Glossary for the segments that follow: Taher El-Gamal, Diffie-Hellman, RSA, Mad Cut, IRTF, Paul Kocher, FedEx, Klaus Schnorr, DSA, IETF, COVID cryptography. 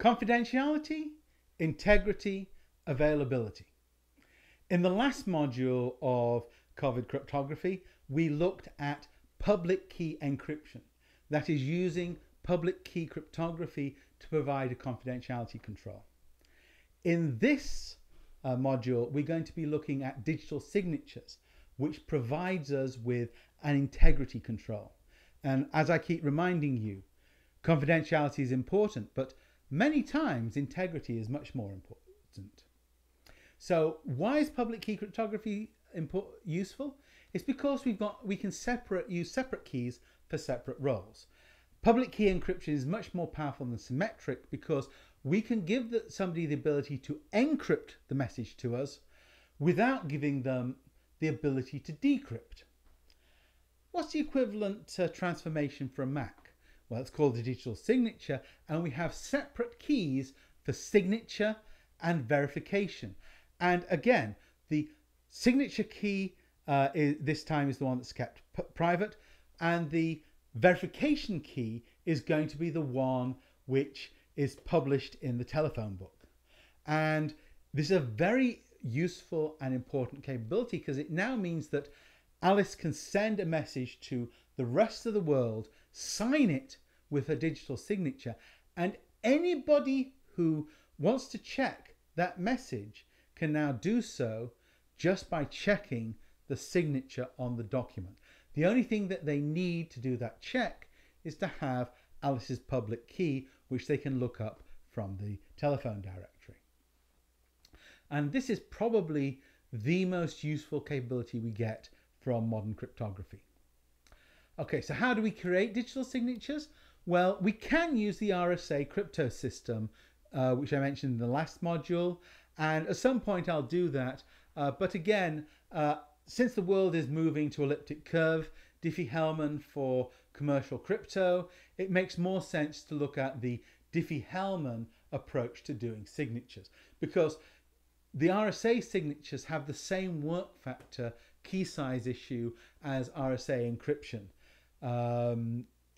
Confidentiality, integrity, availability. In the last module of COVID cryptography, we looked at public key encryption, that is using public key cryptography to provide a confidentiality control. In this module, we're going to be looking at digital signatures, which provides us with an integrity control. And as I keep reminding you, confidentiality is important, but many times integrity is much more important. So why is public key cryptography useful? It's because we can use separate keys for separate roles. Public key encryption is much more powerful than symmetric because we can give somebody the ability to encrypt the message to us without giving them the ability to decrypt. What's the equivalent transformation for a Mac? Well, it's called a digital signature, and we have separate keys for signature and verification. And again, the signature key this time is the one that's kept private, and the verification key is going to be the one which is published in the telephone book. And this is a very useful and important capability because it now means that Alice can send a message to the rest of the world, sign it with her digital signature, and anybody who wants to check that message can now do so just by checking the signature on the document. The only thing that they need to do that check is to have Alice's public key, which they can look up from the telephone directory. And this is probably the most useful capability we get from modern cryptography. Okay, so how do we create digital signatures? Well, we can use the RSA crypto system, which I mentioned in the last module. And at some point I'll do that. But again, since the world is moving to elliptic curve, Diffie-Hellman for commercial crypto, it makes more sense to look at the Diffie-Hellman approach to doing signatures, because the RSA signatures have the same work factor key size issue as RSA encryption.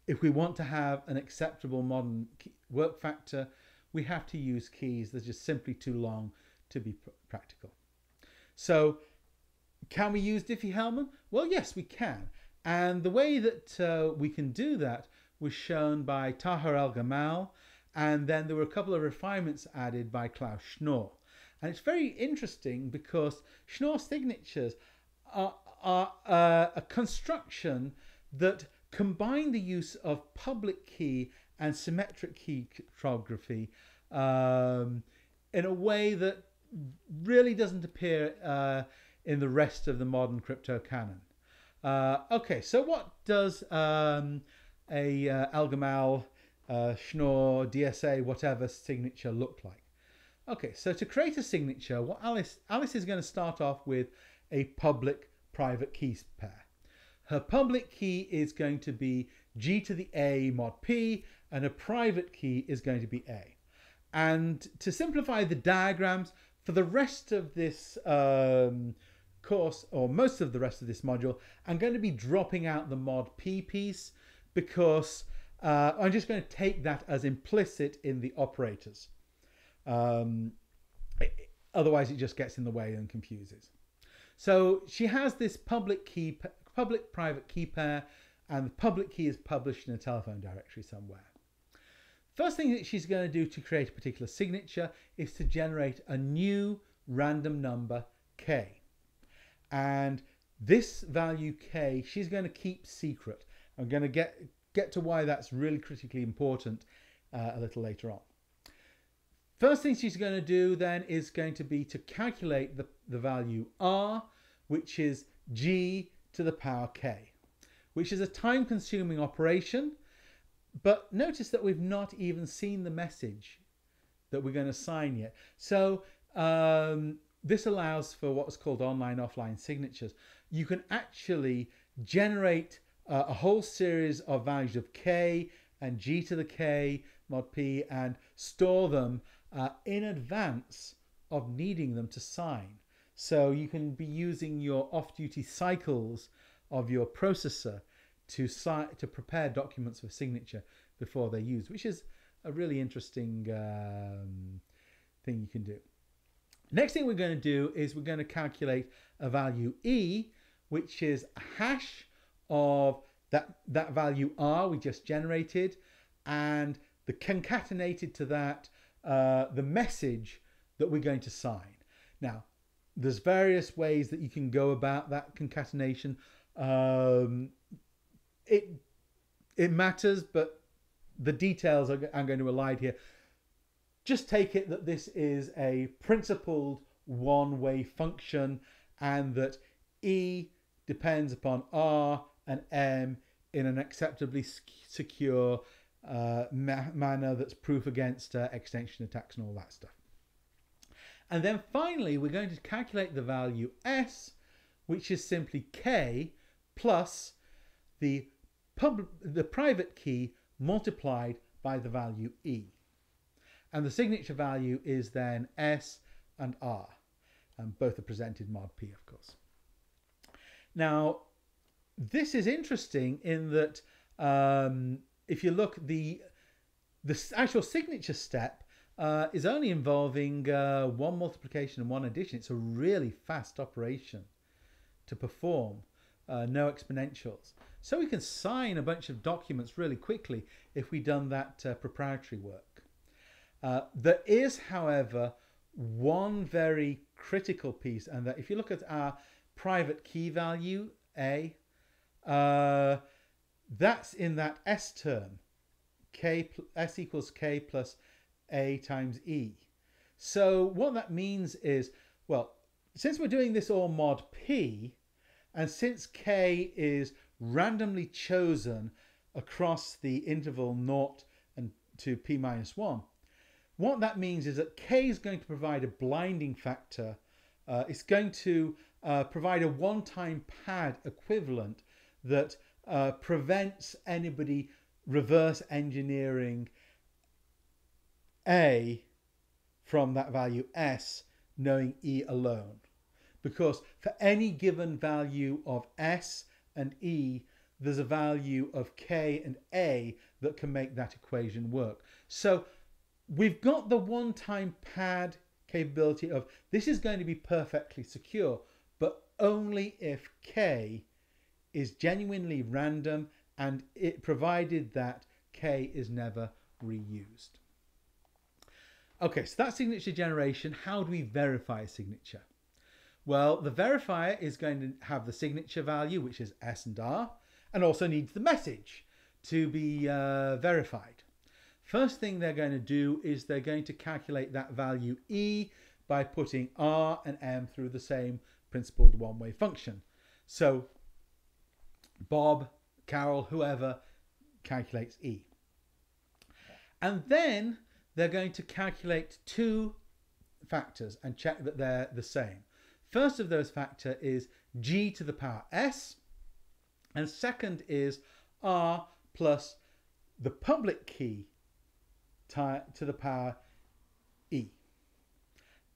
If we want to have an acceptable modern work factor, we have to use keys that are just simply too long to be practical. So can we use Diffie-Hellman? Well, yes, we can. And the way that we can do that was shown by Taher El-Gamal, and then there were a couple of refinements added by Klaus Schnorr. And it's very interesting because Schnorr's signatures are a construction that combine the use of public key and symmetric key cryptography in a way that really doesn't appear in the rest of the modern crypto canon. Okay, so what does El-Gamal, Schnorr, DSA, whatever signature look like? Okay, so to create a signature, what Alice is going to start off with a public-private key pair. Her public key is going to be G to the A mod P, and her private key is going to be A. And to simplify the diagrams, for the rest of this course, or most of the rest of this module, I'm going to be dropping out the mod P piece because I'm just going to take that as implicit in the operators. Otherwise it just gets in the way and confuses. So she has this public-private key pair, and the public key is published in a telephone directory somewhere. First thing that she's going to do to create a particular signature is to generate a new random number K, and this value K she's going to keep secret. I'm going to get to why that's really critically important a little later on. First thing she's going to do then is going to be to calculate the value R, which is G to the power K, which is a time-consuming operation. But notice that we've not even seen the message that we're going to sign yet. So this allows for what's called online/offline signatures. You can actually generate a whole series of values of K and G to the K mod P and store them in advance of needing them to sign. So you can be using your off-duty cycles of your processor to prepare documents for signature before they're used, which is a really interesting thing you can do. Next thing we're going to do is we're going to calculate a value E, which is a hash of that value R we just generated, and the concatenated to that the message that we're going to sign. Now, there's various ways that you can go about that concatenation. It matters, but the details I'm going to elide here. Just take it that this is a principled one-way function, and that E depends upon R and M in an acceptably secure manner that's proof against extension attacks and all that stuff. And then finally, we're going to calculate the value S, which is simply K plus the private key multiplied by the value E. And the signature value is then S and R, and both are presented mod P, of course. Now, this is interesting in that if you look, the actual signature step is only involving one multiplication and one addition. It's a really fast operation to perform, no exponentials. So we can sign a bunch of documents really quickly if we've done that preparatory work. There is, however, one very critical piece, and that if you look at our private key value, A, that's in that S term, S equals K plus A times E. So what that means is, well, since we're doing this all mod P, and since K is randomly chosen across the interval 0 and to P minus 1, what that means is that K is going to provide a blinding factor. It's going to provide a one-time pad equivalent that prevents anybody reverse engineering A from that value S, knowing E alone. Because for any given value of S and E, there's a value of K and A that can make that equation work. So we've got the one-time pad capability of this is going to be perfectly secure, but only if K is genuinely random, and it provided that K is never reused. Okay, so that's signature generation. How do we verify a signature? Well, the verifier is going to have the signature value, which is S and R, and also needs the message to be verified. First thing they're going to do is they're going to calculate that value E by putting R and M through the same principled one-way function. So Bob, Carol, whoever calculates E. And then they're going to calculate two factors and check that they're the same. First of those factor is G to the power S, and second is R plus the public key to the power E.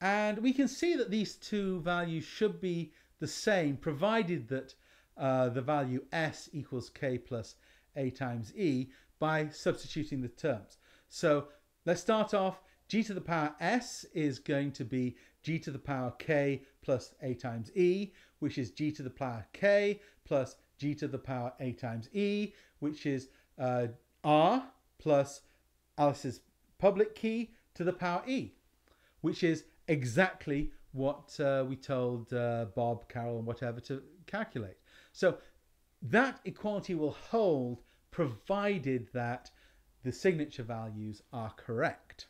And we can see that these two values should be the same, provided that the value S equals K plus A times E by substituting the terms. So let's start off. G to the power S is going to be G to the power K plus A times E, which is G to the power K plus G to the power A times E, which is R plus Alice's public key to the power E, which is exactly what we told Bob, Carol, and whatever to calculate. So that equality will hold, provided that the signature values are correct.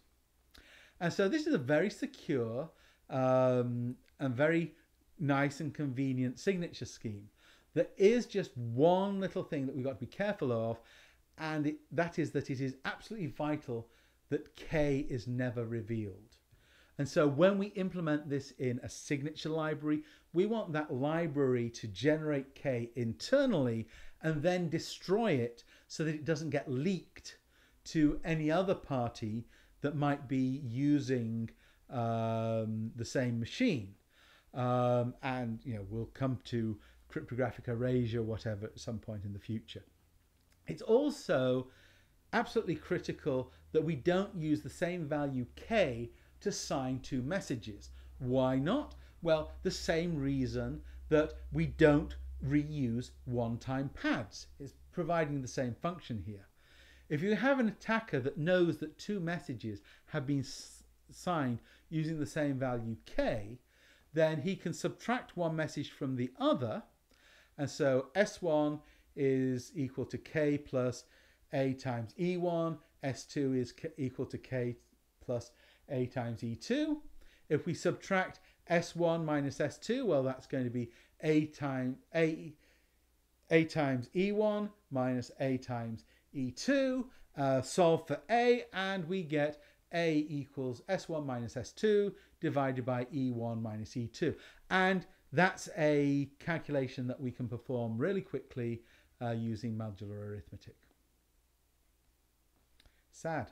And so this is a very secure and very nice and convenient signature scheme. There is just one little thing that we've got to be careful of, and that is that it is absolutely vital that K is never revealed. And so when we implement this in a signature library, we want that library to generate K internally and then destroy it so that it doesn't get leaked to any other party that might be using the same machine. And you know, we'll come to cryptographic erasure, whatever, at some point in the future. It's also absolutely critical that we don't use the same value K to sign two messages. Why not? Well, the same reason that we don't reuse one-time pads. It's providing the same function here. If you have an attacker that knows that two messages have been signed using the same value K, then he can subtract one message from the other. And so S1 is equal to K plus A times E1. S2 is equal to K plus A times E2. If we subtract S1 minus S2, well, that's going to be A times E1 minus A times E2. Solve for A, and we get A equals S1 minus S2 divided by E1 minus E2. And that's a calculation that we can perform really quickly using modular arithmetic. Sad.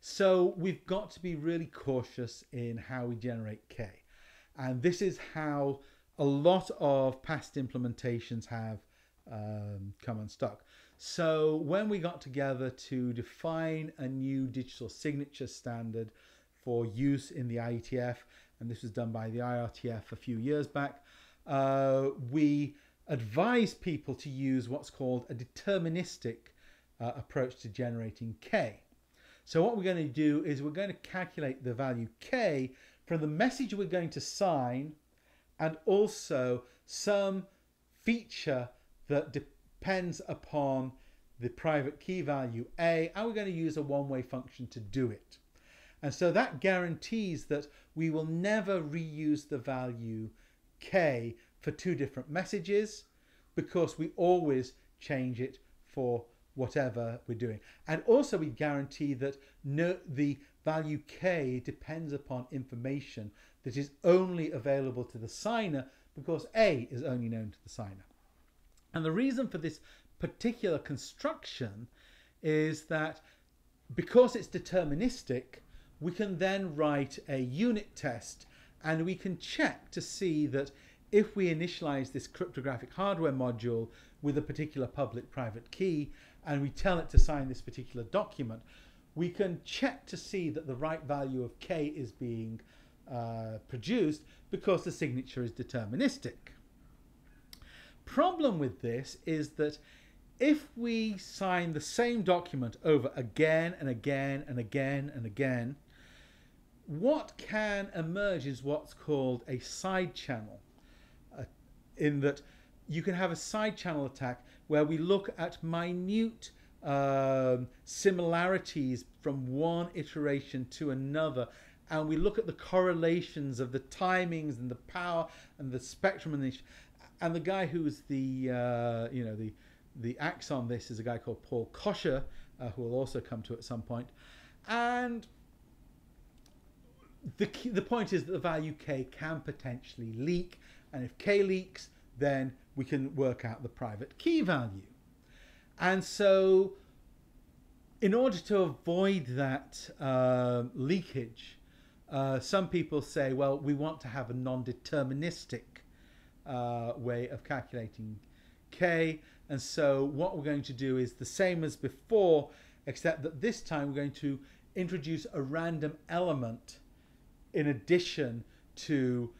So we've got to be really cautious in how we generate K. And this is how a lot of past implementations have come unstuck. So when we got together to define a new digital signature standard for use in the IETF, and this was done by the IRTF a few years back, we advised people to use what's called a deterministic approach to generating K. So what we're going to do is we're going to calculate the value K from the message we're going to sign, and also some feature that depends upon the private key value A, and we're going to use a one-way function to do it. And so that guarantees that we will never reuse the value K for two different messages, because we always change it for whatever we're doing. And also we guarantee that the value K depends upon information that is only available to the signer, because A is only known to the signer. And the reason for this particular construction is that because it's deterministic, we can then write a unit test, and we can check to see that if we initialize this cryptographic hardware module with a particular public-private key, and we tell it to sign this particular document, we can check to see that the right value of K is being produced, because the signature is deterministic. Problem with this is that if we sign the same document over again and again and again and again, what can emerge is what's called a side channel, in that you can have a side channel attack where we look at minute similarities from one iteration to another, and we look at the correlations of the timings and the power and the spectrum, and the guy who's the the axe on this is a guy called Paul Kocher, who will also come to at some point. And the point is that the value K can potentially leak, and if K leaks, then we can work out the private key value. And so in order to avoid that leakage, some people say, well, we want to have a non-deterministic way of calculating K. And so what we're going to do is the same as before, except that this time we're going to introduce a random element in addition to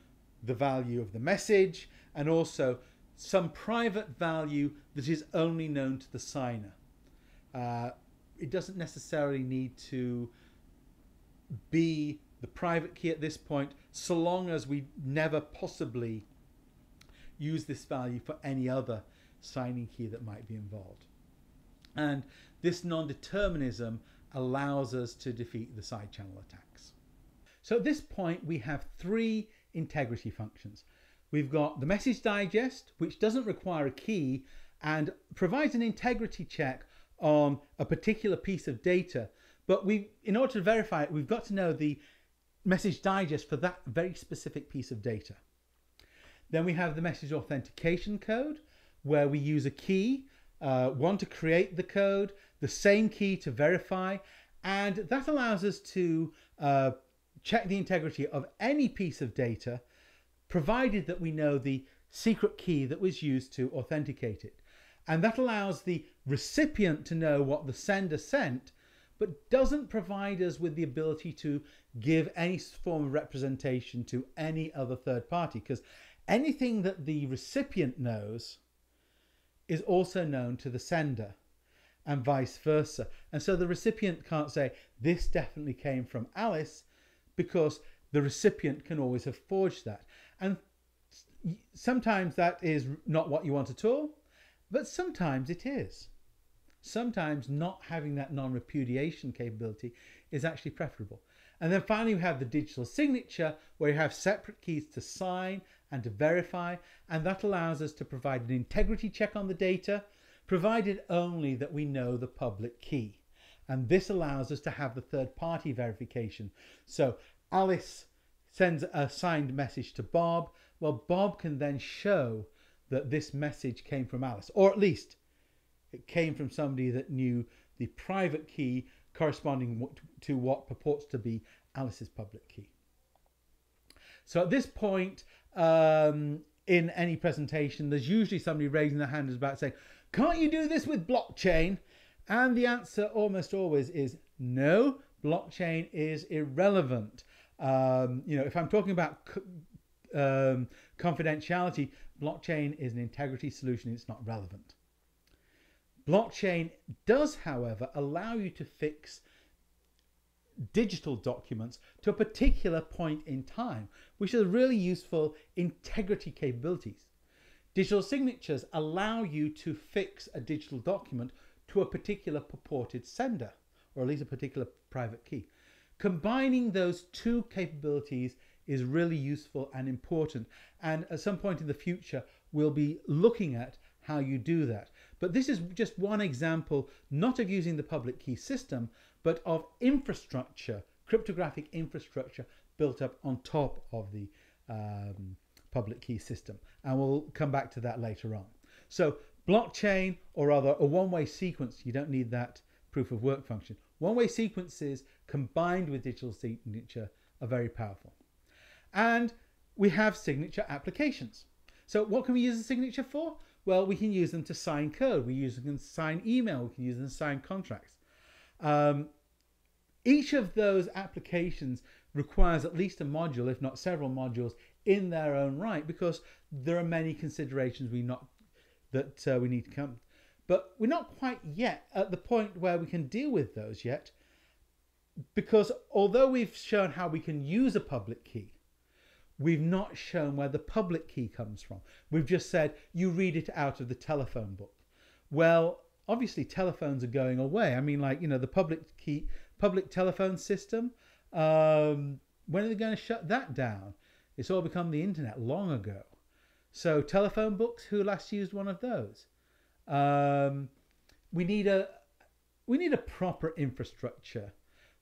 the value of the message, and also some private value that is only known to the signer. It doesn't necessarily need to be the private key at this point, so long as we never possibly use this value for any other signing key that might be involved. And this non-determinism allows us to defeat the side channel attacks. So at this point we have three integrity functions. We've got the message digest, which doesn't require a key and provides an integrity check on a particular piece of data, but in order to verify it, we've got to know the message digest for that very specific piece of data. Then we have the message authentication code, where we use a key, one to create the code, the same key to verify, and that allows us to check the integrity of any piece of data, provided that we know the secret key that was used to authenticate it. And that allows the recipient to know what the sender sent, but doesn't provide us with the ability to give any form of representation to any other third party, because anything that the recipient knows is also known to the sender and vice versa. And so the recipient can't say this definitely came from Alice, because the recipient can always have forged that. And sometimes that is not what you want at all, but sometimes it is. Sometimes not having that non-repudiation capability is actually preferable. And then finally, we have the digital signature, where you have separate keys to sign and to verify, and that allows us to provide an integrity check on the data, provided only that we know the public key. And this allows us to have the third-party verification. So Alice sends a signed message to Bob. Well, Bob can then show that this message came from Alice, or at least it came from somebody that knew the private key corresponding to what purports to be Alice's public key. So at this point in any presentation, there's usually somebody raising their hand about saying, can't you do this with blockchain? And the answer almost always is no, blockchain is irrelevant. You know, if I'm talking about confidentiality, blockchain is an integrity solution, it's not relevant. Blockchain does, however, allow you to fix digital documents to a particular point in time, which is really useful integrity capabilities. Digital signatures allow you to fix a digital document to a particular purported sender, or at least a particular private key. Combining those two capabilities is really useful and important, and at some point in the future we'll be looking at how you do that. But this is just one example, not of using the public key system, but of infrastructure, cryptographic infrastructure built up on top of the public key system. And we'll come back to that later on. So blockchain, or rather a one-way sequence, you don't need that proof of work function. One-way sequences combined with digital signature are very powerful. And we have signature applications. So what can we use a signature for? Well, we can use them to sign code, we use them to sign email, we can use them to sign contracts. Each of those applications requires at least a module, if not several modules, in their own right, because there are many considerations we need to come. But we're not quite yet at the point where we can deal with those yet, because although we've shown how we can use a public key, we've not shown where the public key comes from. We've just said, you read it out of the telephone book. Well, obviously telephones are going away. I mean, like, you know, the public telephone system, when are they going to shut that down? It's all become the internet long ago. So telephone books, who last used one of those? We need a proper infrastructure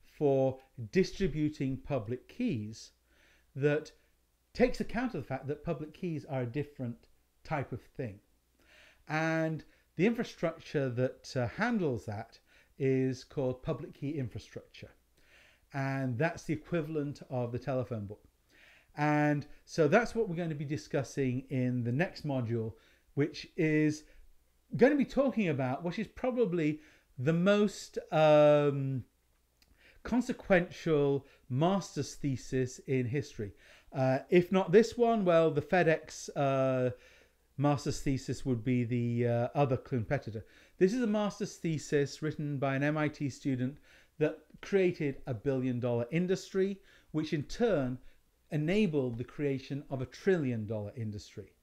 for distributing public keys that takes account of the fact that public keys are a different type of thing. And the infrastructure that handles that is called public key infrastructure. And that's the equivalent of the telephone book. And so that's what we're going to be discussing in the next module, which is going to be talking about what is probably the most consequential master's thesis in history. If not this one, well, the FedEx master's thesis would be the other competitor. This is a master's thesis written by an MIT student that created a billion-dollar industry, which in turn enabled the creation of a trillion-dollar industry.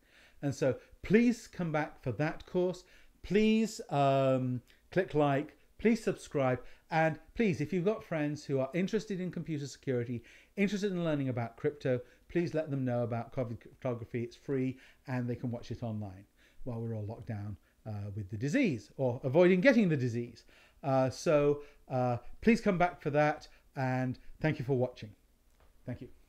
And so please come back for that course. Please click like, please subscribe, and please, if you've got friends who are interested in computer security, interested in learning about crypto, please let them know about COVID cryptography. It's free and they can watch it online while we're all locked down with the disease, or avoiding getting the disease. Please come back for that, and thank you for watching. Thank you.